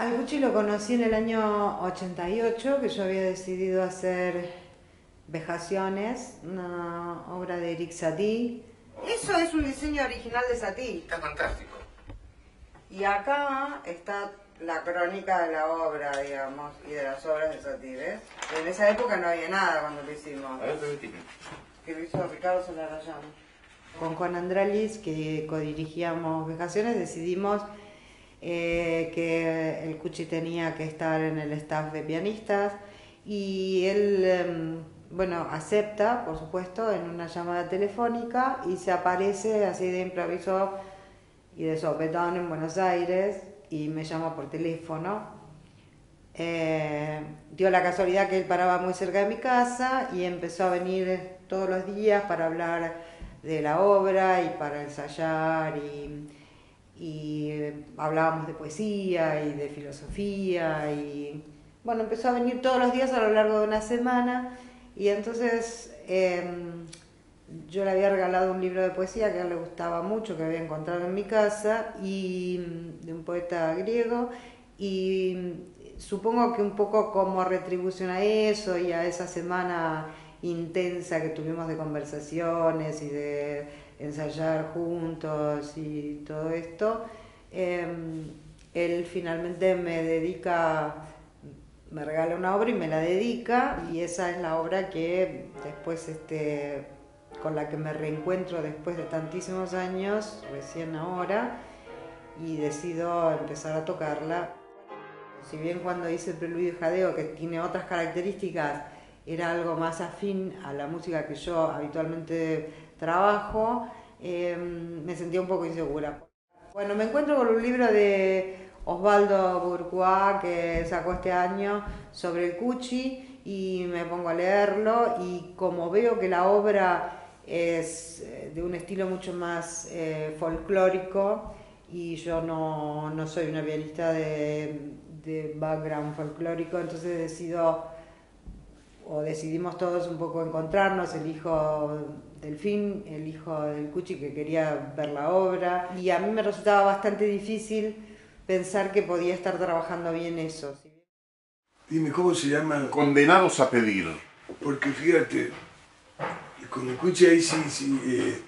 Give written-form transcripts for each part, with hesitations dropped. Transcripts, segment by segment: Al Bussi lo conocí en el año 88, que yo había decidido hacer Vejaciones, una obra de Erik Satie. Eso es un diseño original de Satie. Está fantástico. Y acá está la crónica de la obra, digamos, y de las obras de Satie, ¿ves? En esa época no había nada cuando lo hicimos. A ver, que lo hizo Ricardo Solarrayán. Con Juan Andralis, que codirigíamos Vejaciones, decidimos que el Cuchi tenía que estar en el staff de pianistas, y él, bueno, acepta, por supuesto, en una llamada telefónica, y se aparece así de improviso y de sopetón en Buenos Aires y me llama por teléfono. Dio la casualidad que él paraba muy cerca de mi casa y empezó a venir todos los días para hablar de la obra y para ensayar, y hablábamos de poesía y de filosofía, y bueno, empezó a venir todos los días a lo largo de una semana. Y entonces yo le había regalado un libro de poesía que a él le gustaba mucho, que había encontrado en mi casa, y de un poeta griego, y supongo que un poco como retribución a eso y a esa semana intensa que tuvimos de conversaciones y de ensayar juntos y todo esto, él finalmente me regala una obra y me la dedica, y esa es la obra que después, con la que me reencuentro después de tantísimos años, recién ahora, y decido empezar a tocarla. Si bien cuando hice el Preludio y Jadeo, que tiene otras características, era algo más afín a la música que yo habitualmente trabajo, me sentía un poco insegura. Bueno, me encuentro con un libro de Osvaldo Burucuá que sacó este año sobre el Cuchi, y me pongo a leerlo, y como veo que la obra es de un estilo mucho más folclórico, y yo no soy una pianista de background folclórico, entonces decidimos todos un poco encontrarnos, el hijo Delfín, el hijo del Cuchi, que quería ver la obra, y a mí me resultaba bastante difícil pensar que podía estar trabajando bien eso. Dime, ¿cómo se llama? Condenados a Pedir. Porque fíjate, con el Cuchi ahí sí,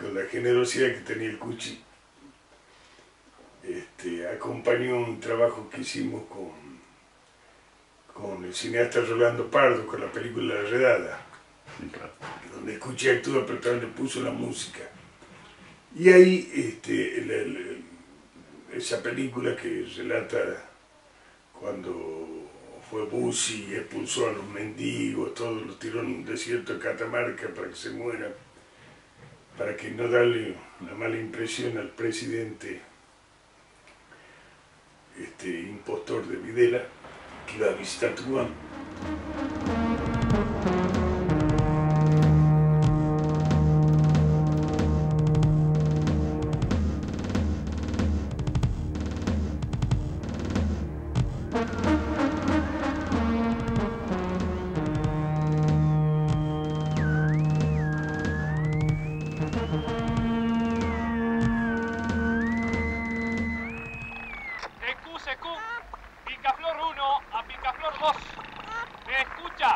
con la generosidad que tenía el Cuchi, acompañó un trabajo que hicimos con el cineasta Rolando Pardo, con la película La Redada, donde escuché actúa, pero también le puso la música. Y ahí esa película que relata cuando fue Bussi y expulsó a los mendigos, todos los tiró en un desierto de Catamarca para que se mueran, para que no darle una mala impresión al presidente impostor de Videla, que iba a visitar Tucumán. Picaflor 1 a Picaflor 2. ¿Me escucha?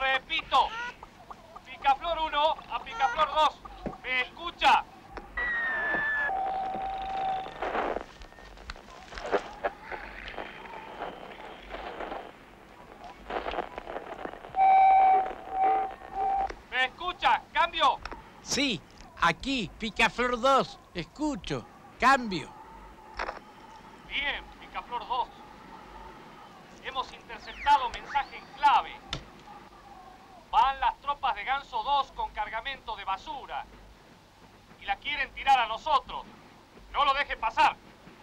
Repito. Picaflor 1 a Picaflor 2. ¿Me escucha? ¿Me escucha? Cambio. Sí. Aquí, Picaflor 2, escucho, cambio. Bien, Picaflor 2. Hemos interceptado mensaje en clave. Van las tropas de Ganso 2 con cargamento de basura. Y la quieren tirar a nosotros. No lo deje pasar.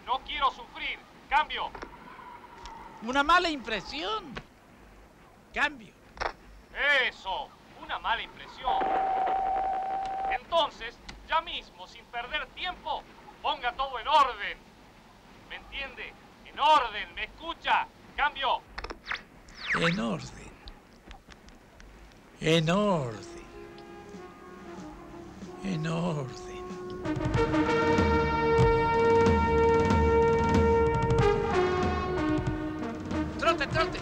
No quiero sufrir. Cambio. ¿Una mala impresión? Cambio. Eso, una mala impresión. Entonces, ya mismo, sin perder tiempo, ponga todo en orden. ¿Me entiende? En orden, ¿me escucha? Cambio. En orden. En orden. en orden. ¡Trote, trote!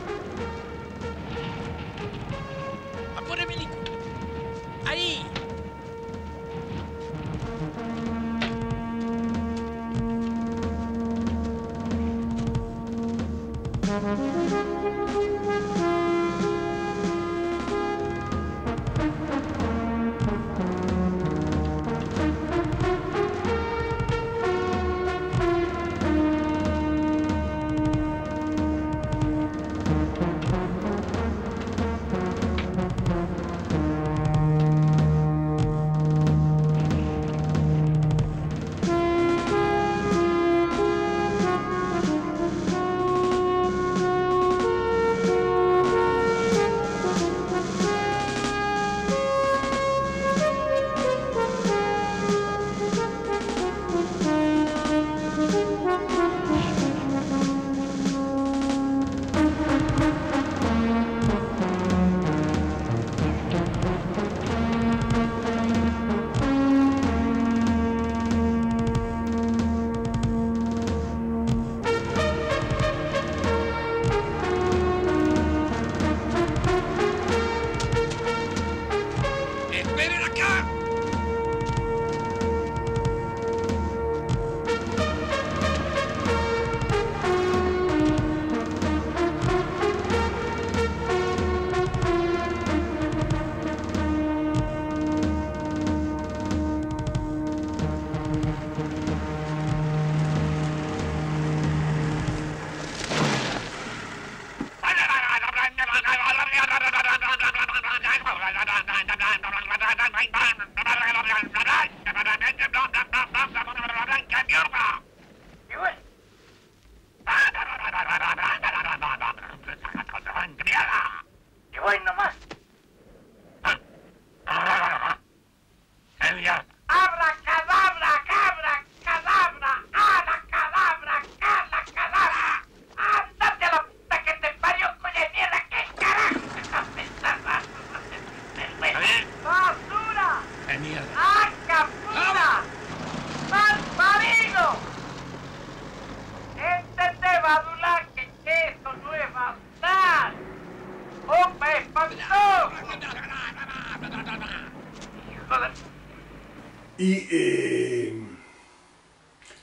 ¡Apure, Milico! ¡Ahí!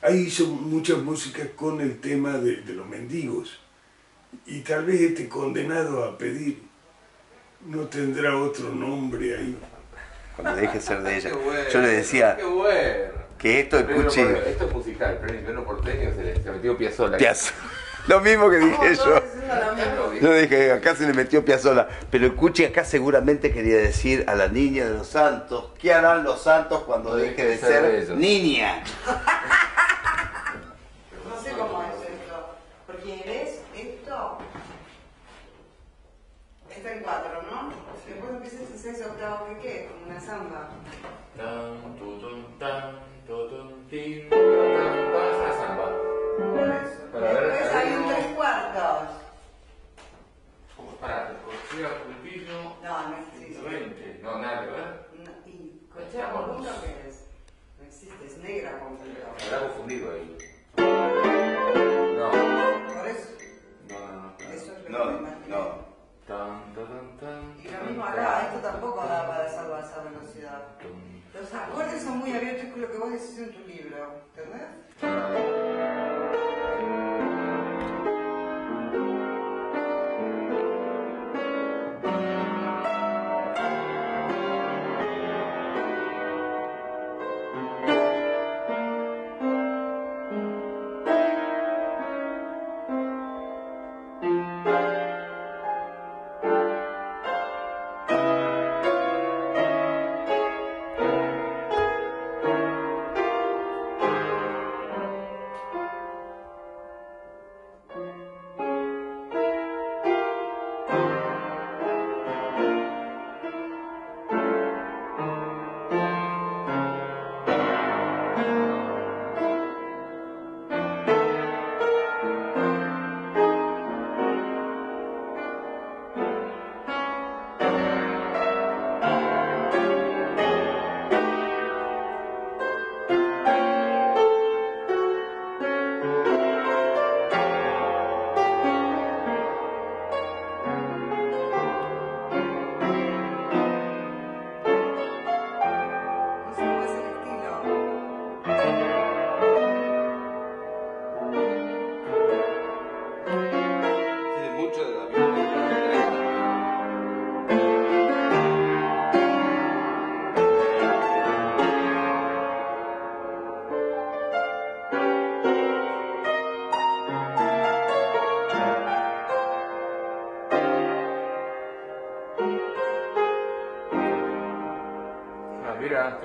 Hizo muchas músicas con el tema de los mendigos, y tal vez este Condenado a Pedir no tendrá otro nombre ahí. Cuando deje ser de ella, bueno, yo le decía bueno, que esto escuche... Esto es musical, pero el Inferno Porteño se metió Piazzolla. Lo mismo que dije yo. Yo dije, acá se le metió Piazzolla, pero escuche, acá seguramente quería decir a la niña de los santos. ¿Qué harán los santos cuando deje de ser niña?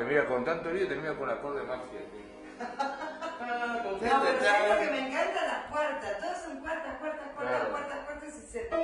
Termina con tanto lío, termina con acorde maxi. No, pero sabes que me encantan las cuartas. Todas son cuartas, cuartas, cuartas, claro. Cuartas, cuartas y séptimas.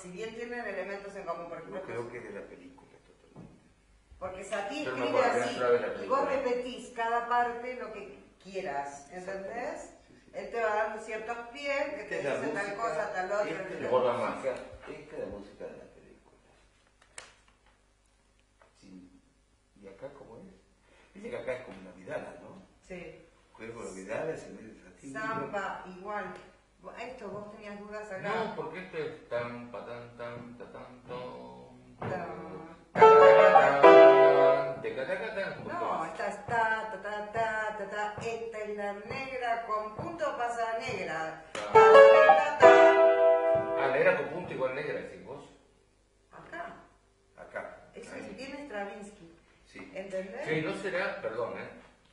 Si bien tienen elementos en común, por ejemplo. Yo creo que es de la película, totalmente. Porque Satie escribe así, y vos repetís cada parte lo que quieras, ¿entendés? Él te va dando ciertos pies, que te dicen tal cosa, tal otra. Esta es la música de la película. Sí. ¿Y acá cómo es? Dice que acá es como una Vidala, ¿no? Sí. Cuerpo de Vidala, se mete Satie. Zampa, igual. Esto vos tenías dudas acá. No, porque esto es tan patán, tan tatán, no, esta está ta ta ta ta ta, esta es la negra con negra. Ah, negra con punto igual negra, decís vos. Acá. Acá. Eso es bien Stravinsky. Sí. ¿Entendés? Sí, no será, perdón,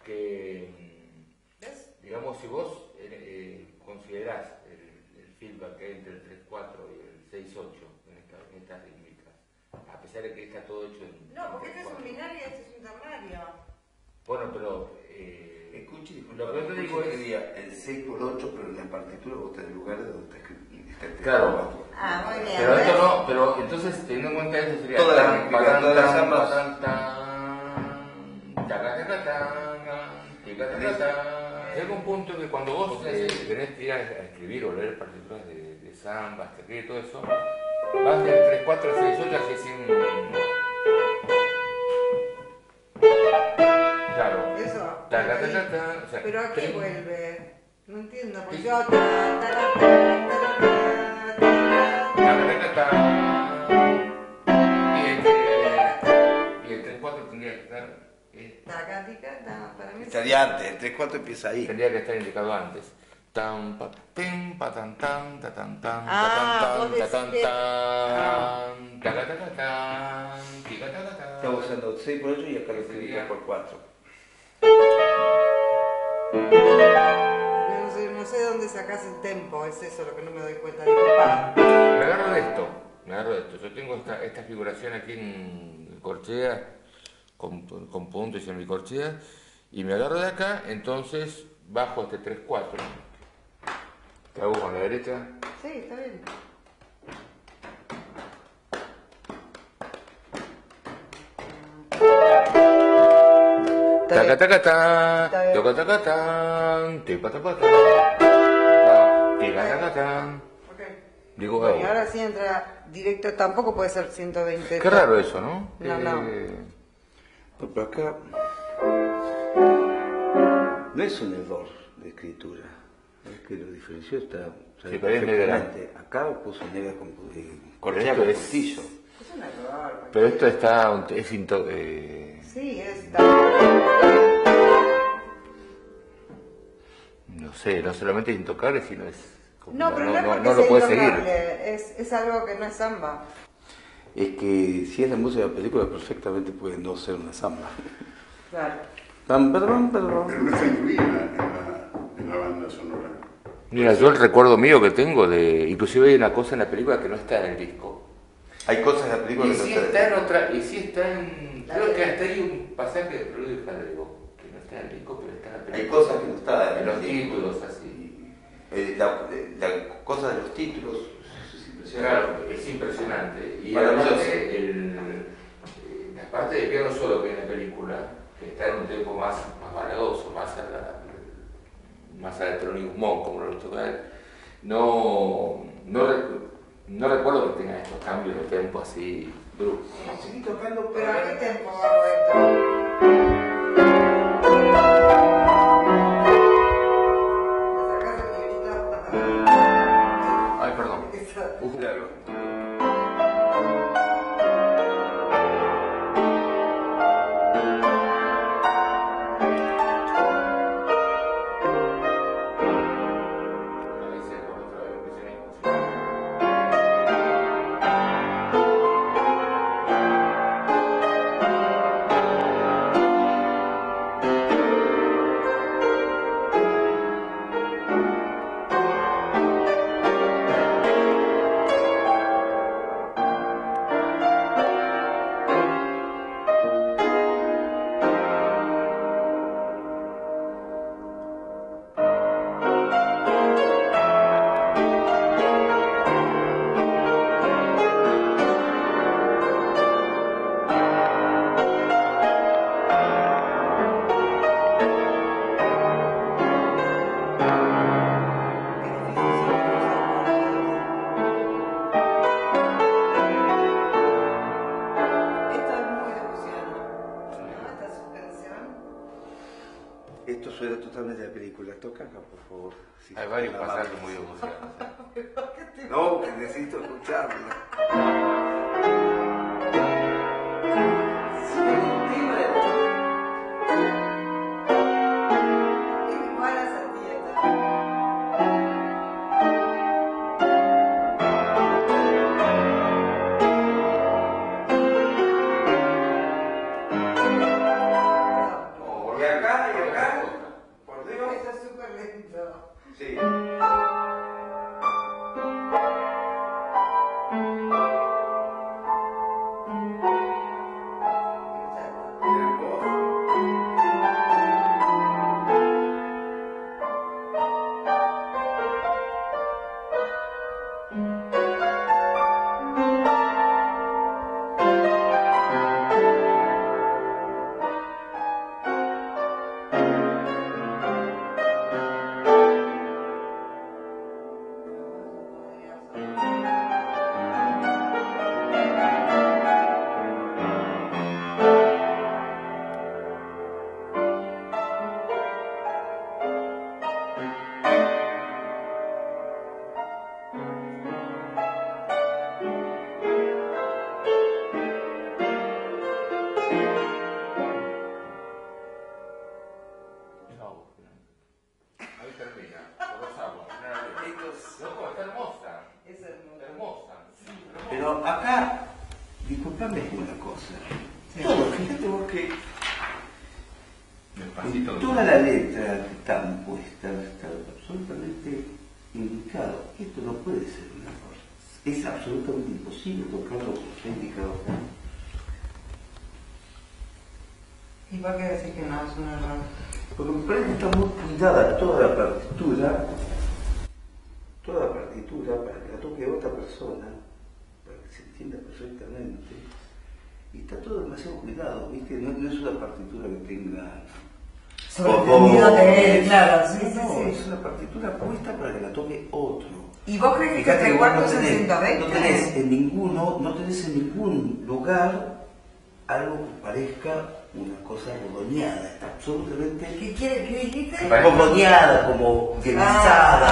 que... ¿Ves? Digamos, si vos considerás el feedback que hay entre el 3-4 y el 6-8 en estas rítmicas, a pesar de que está todo hecho en... No, porque este es un binario y este es un ternario. Bueno, pero... escuche, lo que yo te digo es el 6 por 8, pero en la partitura vos tenés lugares donde está escrito. Claro. Ah, muy bien. Pero esto no, pero entonces teniendo en cuenta eso sería... Todas las rítmicas, todas las ambas. Llega un punto que cuando vos tenés que ir a escribir o leer partituras de samba, y todo eso, vas del 3-4 al 6-8 así sin... Claro. Eso. O sea, pero aquí vuelve. No entiendo, porque yo... Y el 3-4 tendría que estar... Estaría antes, el 3-4 empieza ahí. Tendría que estar indicado antes. Tan pa tan tan tan tan tan tan tan. Estamos usando 6 por 8 y acá lo tendría por 4. No sé dónde sacás el tempo, es eso lo que no me doy cuenta. Me agarro de esto. Yo tengo esta figuración aquí en corchea. Con punto y semicorchea, y me agarro de acá, entonces bajo este 3-4. ¿Qué hago con la derecha? Sí, está bien. Taca taca tan, toca taca tan, tipa tapa tan, tipa taca tan. Digo, bueno, y ahora sí entra directo, tampoco puede ser 120. Qué raro eso, ¿no? No, no. Pero acá no es un error de escritura, es que lo diferenció está perfectamente. Acá puso negra con corchea con puntillo. Es un error. Pero esto está... es into... Sí, está... No sé, no solamente es intocable, sino es... No, pero no lo puede seguir. Es algo que no es samba. Es que si es la música de la película, perfectamente puede no ser una samba. Claro. Pero no está incluida en la banda sonora. Mira, yo el recuerdo mío que tengo de... Inclusive hay una cosa en la película que no está en el disco. Hay cosas en la película que no está en otra. Y sí está en... Creo que hasta hay un pasaje de Preludio y Jadeo que no está en el disco, pero está en la película. Hay cosas que no están en los títulos, así. La cosa de los títulos... Claro, es impresionante. Y además la parte de piano solo que hay en la película, que está en un tiempo más valedoso, más electronismo, como lo toca él, no recuerdo que tenga estos cambios de tiempo así bruscos. Sí, tocando, pero ¿a qué tiempo hago esto? Claro. Hay varios pasajes muy emocionantes. No, que necesito escucharlo. Sí, igual a esa dieta. bonito. Sí. Como guisada,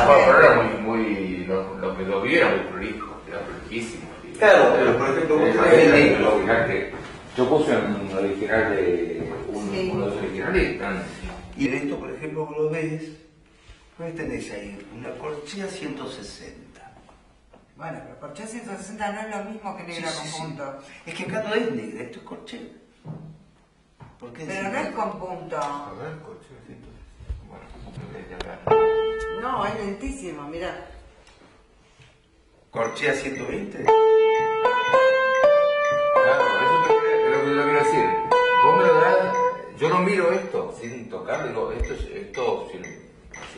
pero muy lo que lo vieron muy prolijo, era riquísimo. Claro, pero por ejemplo, yo puse un original de unos originales. Y de esto, por ejemplo, lo ves, pues tenés ahí una corchea 160. Bueno, pero corchea 160 no es lo mismo que negra con punto. Es que acá no es negra, esto es corchea. Pero no es con punto. No, es lentísimo, mirá. Corchea 120. Claro, eso es lo que yo quiero decir. ¿Cómo lo hará? Yo no miro esto sin tocarlo, digo, esto si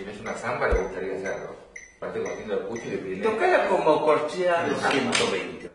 no es una zamba le gustaría hacerlo. Aparte cogiendo el pucho y le pide. Tocala como corchea 120.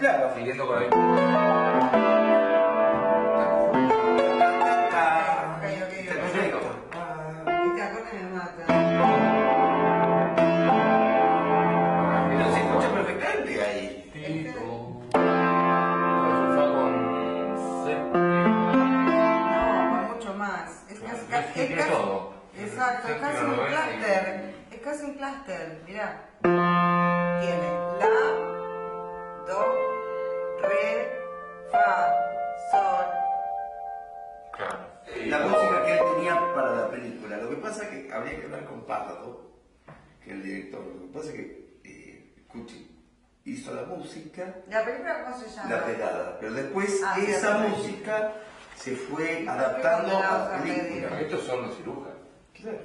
Claro. Siguiendo por ahí. Es un clúster, mirá. Tiene la, do, re, fa, sol. Claro. La música que él tenía para la película. Lo que pasa es que habría que hablar con Pardo, que es el director. Lo que pasa es que Cuchi hizo la música. ¿La película cómo se llama? La Redada. Pero después esa música se fue adaptando a la película. Estos son los cirujanos. Claro.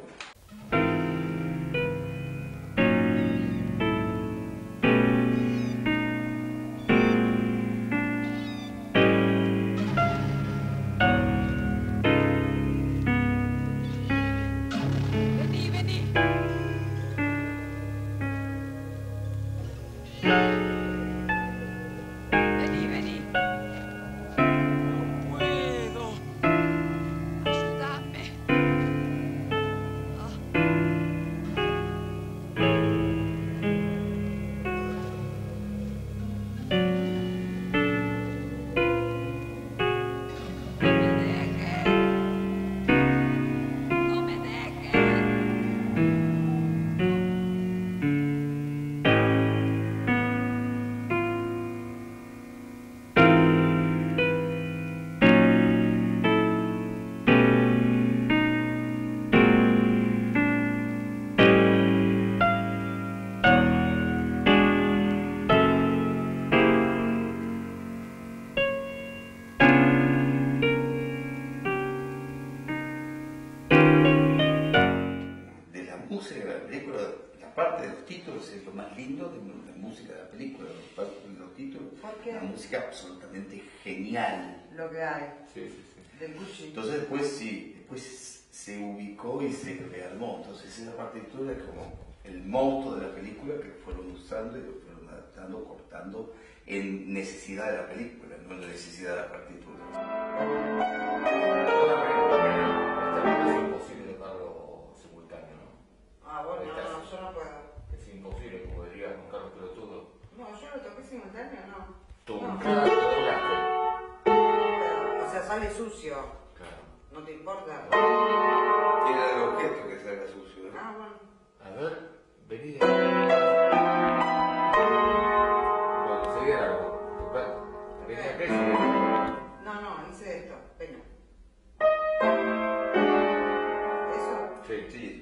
Es lo más lindo de la música de la película, los títulos, una música absolutamente genial. Lo que hay. Sí, sí, sí. Del Bussi. Entonces después sí, después se ubicó y se rearmó. Entonces esa partitura es como el monstruo de la película que fueron usando y lo fueron adaptando, cortando en necesidad de la película, no en la necesidad de la partitura. Esta es imposible tocarlo simultáneo, ¿no? Ah, bueno, no, yo no puedo. Imposible, como dirías, un carro pelotudo. No, yo lo toqué simultáneo, no. Tú, no. Claro, o sea, sale sucio. Claro. No te importa. Tiene el objeto que salga sucio, ¿no? Ah, bueno. A ver, vení. Bueno, seguí algo. Vení a qué. No, no, hice esto. Venga. ¿Eso? Sí, sí.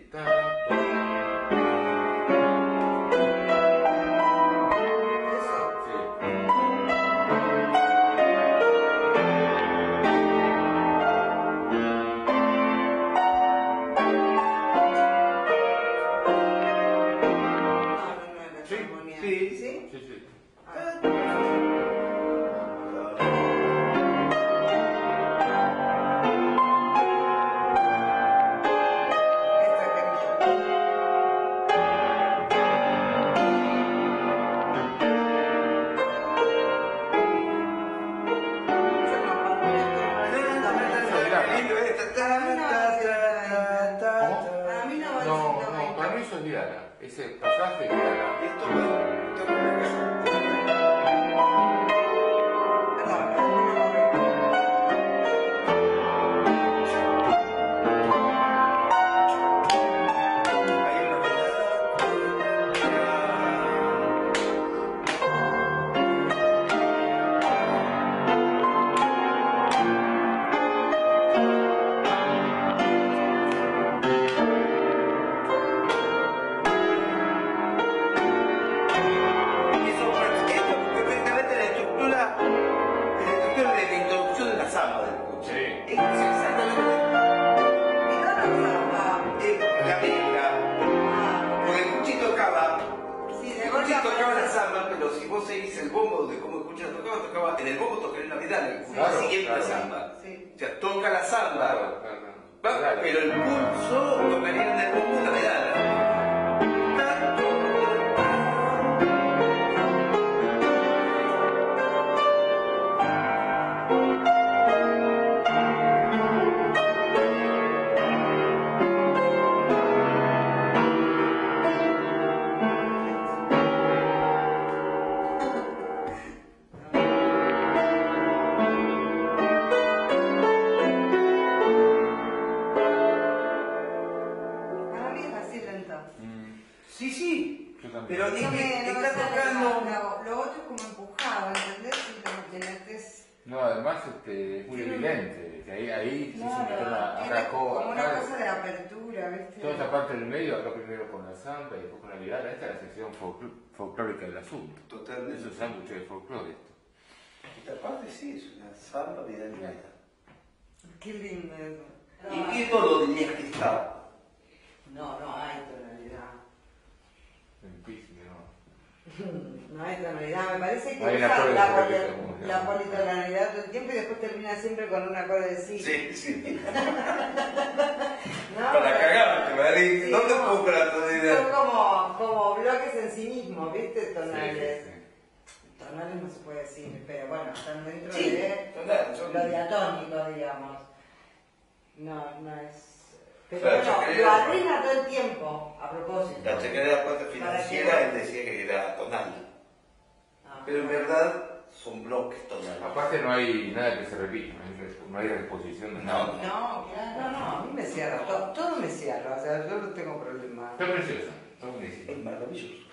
No, además es muy evidente, que ahí claro, se metió una cosa de apertura, ¿viste? Toda esa parte del medio, acá primero con la samba y después con la vidala, esta es la sección folclórica del asunto. Totalmente. Es un sándwich de folclore esto. Esta parte sí es una samba vidaliana. Qué lindo eso. No, ¿y qué todo dirías que está? No, no hay tonalidad. No hay tonalidad, me parece que la politonalidad todo el tiempo y después termina siempre con una cosa de sí. Sí, sí. ¿No? Para cagarte, Marín, sí, no te pongo la tonalidad. Son como bloques en sí mismos, ¿viste? Tonales. Sí, sí. Tonales no se puede decir, pero bueno, están dentro sí, de son lo diatónico, digamos. No, no es... Pero no, lo arruina todo el tiempo, a propósito. La chequera de la cuenta financiera, él decía que era tonal. Ah, pero en verdad son bloques tonales. Aparte no hay nada que se repita, no hay exposición de nada. No, claro, no, a mí me cierra, todo me cierra, o sea, yo no tengo problema. Está precioso, está buenísimo. Es maravilloso.